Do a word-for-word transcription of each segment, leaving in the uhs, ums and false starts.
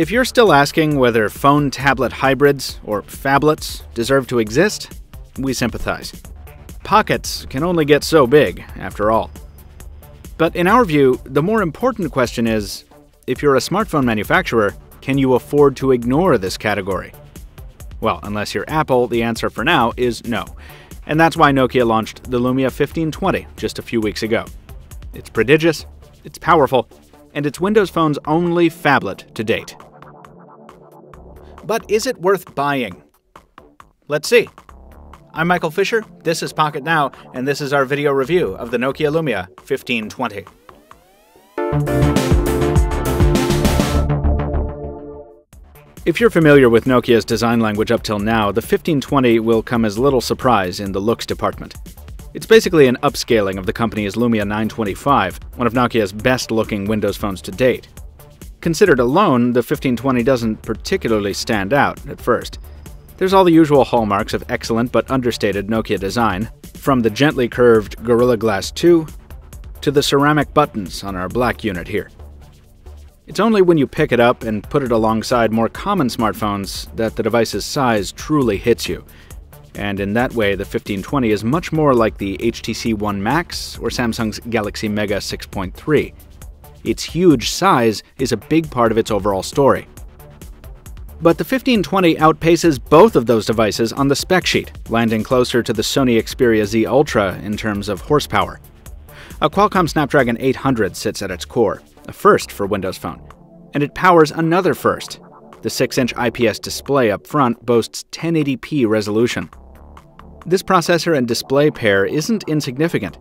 If you're still asking whether phone-tablet hybrids, or phablets, deserve to exist, we sympathize. Pockets can only get so big, after all. But in our view, the more important question is, if you're a smartphone manufacturer, can you afford to ignore this category? Well, unless you're Apple, the answer for now is no. And that's why Nokia launched the Lumia fifteen twenty just a few weeks ago. It's prodigious, it's powerful, and it's Windows Phone's only phablet to date. But is it worth buying? Let's see. I'm Michael Fisher, this is Pocket Now, and this is our video review of the Nokia Lumia fifteen twenty. If you're familiar with Nokia's design language up till now, the fifteen twenty will come as little surprise in the looks department. It's basically an upscaling of the company's Lumia nine twenty-five, one of Nokia's best-looking Windows phones to date. Considered alone, the fifteen twenty doesn't particularly stand out at first. There's all the usual hallmarks of excellent but understated Nokia design, from the gently curved Gorilla Glass two to the ceramic buttons on our black unit here. It's only when you pick it up and put it alongside more common smartphones that the device's size truly hits you. And in that way, the fifteen twenty is much more like the H T C One Max or Samsung's Galaxy Mega six point three. Its huge size is a big part of its overall story. But the fifteen twenty outpaces both of those devices on the spec sheet, landing closer to the Sony Xperia Z Ultra in terms of horsepower. A Qualcomm Snapdragon eight hundred sits at its core, a first for Windows Phone. And it powers another first. The six inch I P S display up front boasts ten eighty p resolution. This processor and display pair isn't insignificant.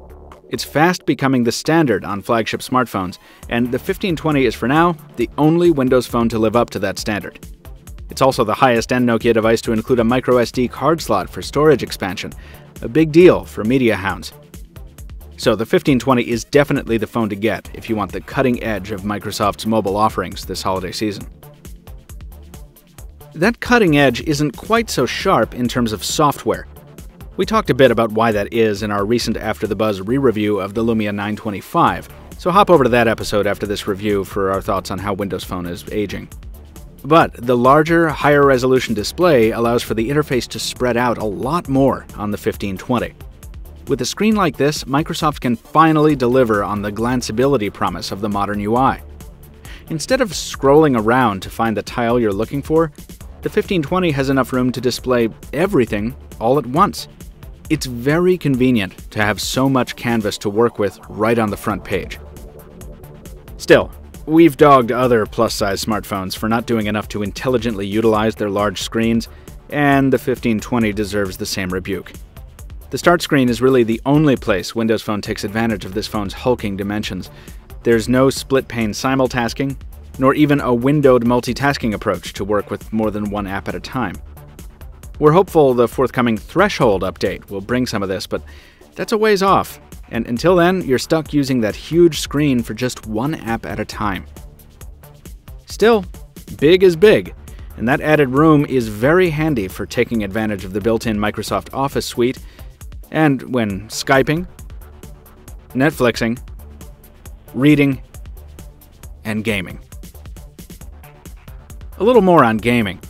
It's fast becoming the standard on flagship smartphones, and the fifteen twenty is for now the only Windows Phone to live up to that standard. It's also the highest-end Nokia device to include a microSD card slot for storage expansion, a big deal for media hounds. So the fifteen twenty is definitely the phone to get if you want the cutting edge of Microsoft's mobile offerings this holiday season. That cutting edge isn't quite so sharp in terms of software. We talked a bit about why that is in our recent After the Buzz re-review of the Lumia nine twenty-five, so hop over to that episode after this review for our thoughts on how Windows Phone is aging. But the larger, higher-resolution display allows for the interface to spread out a lot more on the fifteen twenty. With a screen like this, Microsoft can finally deliver on the glanceability promise of the modern U I. Instead of scrolling around to find the tile you're looking for, the fifteen twenty has enough room to display everything all at once. It's very convenient to have so much canvas to work with right on the front page. Still, we've dogged other plus-size smartphones for not doing enough to intelligently utilize their large screens, and the fifteen twenty deserves the same rebuke. The start screen is really the only place Windows Phone takes advantage of this phone's hulking dimensions. There's no split-pane simultasking, nor even a windowed multitasking approach to work with more than one app at a time. We're hopeful the forthcoming Threshold update will bring some of this, but that's a ways off. And until then, you're stuck using that huge screen for just one app at a time. Still, big is big, and that added room is very handy for taking advantage of the built-in Microsoft Office suite, and when Skyping, Netflixing, reading, and gaming. A little more on gaming.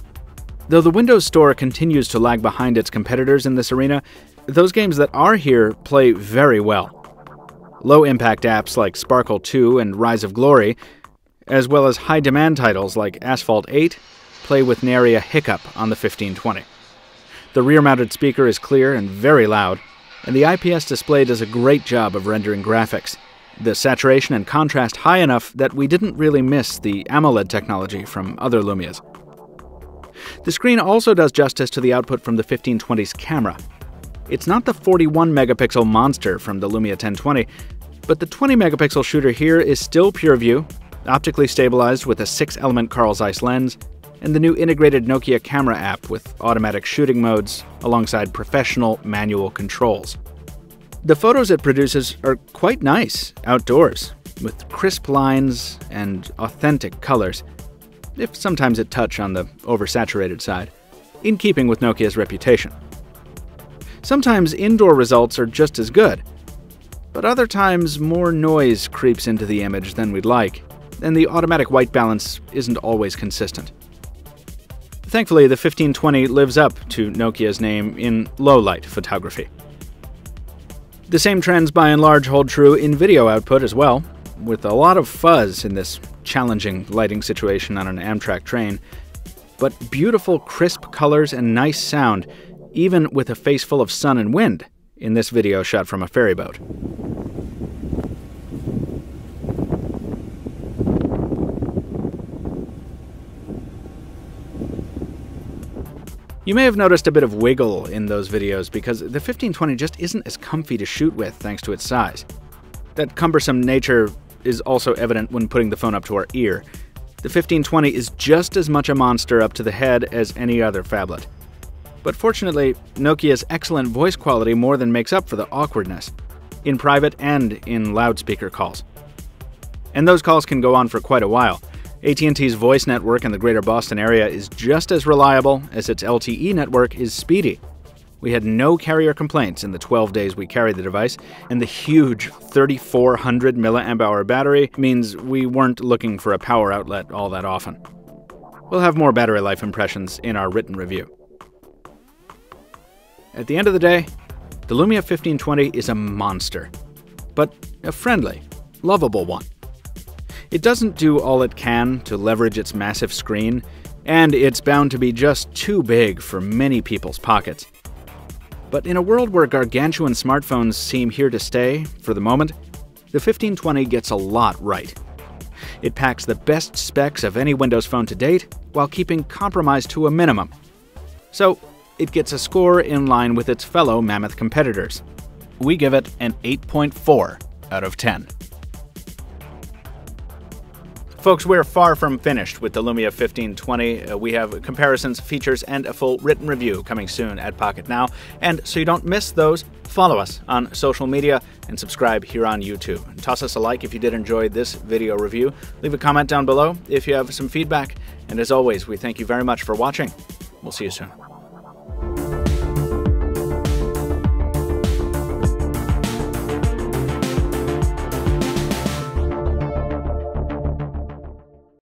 Though the Windows Store continues to lag behind its competitors in this arena, those games that are here play very well. Low-impact apps like Sparkle two and Rise of Glory, as well as high-demand titles like Asphalt eight, play with nary a hiccup on the fifteen twenty. The rear-mounted speaker is clear and very loud, and the I P S display does a great job of rendering graphics, the saturation and contrast high enough that we didn't really miss the AMOLED technology from other Lumias. The screen also does justice to the output from the fifteen twenty's camera. It's not the forty-one megapixel monster from the Lumia ten twenty, but the twenty megapixel shooter here is still PureView, optically stabilized with a six element Carl Zeiss lens, and the new integrated Nokia camera app with automatic shooting modes alongside professional manual controls. The photos it produces are quite nice outdoors, with crisp lines and authentic colors, if sometimes a touch on the oversaturated side, in keeping with Nokia's reputation. Sometimes indoor results are just as good, but other times more noise creeps into the image than we'd like, and the automatic white balance isn't always consistent. Thankfully, the fifteen twenty lives up to Nokia's name in low-light photography. The same trends by and large hold true in video output as well, with a lot of fuzz in this challenging lighting situation on an Amtrak train, but beautiful crisp colors and nice sound, even with a face full of sun and wind in this video shot from a ferry boat. You may have noticed a bit of wiggle in those videos because the fifteen twenty just isn't as comfy to shoot with thanks to its size. That cumbersome nature is also evident when putting the phone up to our ear. The fifteen twenty is just as much a monster up to the head as any other phablet. But fortunately, Nokia's excellent voice quality more than makes up for the awkwardness, in private and in loudspeaker calls. And those calls can go on for quite a while. A T and T's voice network in the greater Boston area is just as reliable as its L T E network is speedy. We had no carrier complaints in the twelve days we carried the device, and the huge thirty-four hundred milliamp hour battery means we weren't looking for a power outlet all that often. We'll have more battery life impressions in our written review. At the end of the day, the Lumia fifteen twenty is a monster, but a friendly, lovable one. It doesn't do all it can to leverage its massive screen, and it's bound to be just too big for many people's pockets. But in a world where gargantuan smartphones seem here to stay, for the moment, the fifteen twenty gets a lot right. It packs the best specs of any Windows Phone to date, while keeping compromise to a minimum. So it gets a score in line with its fellow mammoth competitors. We give it an eight point four out of ten. Folks, we're far from finished with the Lumia fifteen twenty. Uh, we have comparisons, features, and a full written review coming soon at Pocket Now. And so you don't miss those, follow us on social media and subscribe here on YouTube. And toss us a like if you did enjoy this video review. Leave a comment down below if you have some feedback. And as always, we thank you very much for watching. We'll see you soon.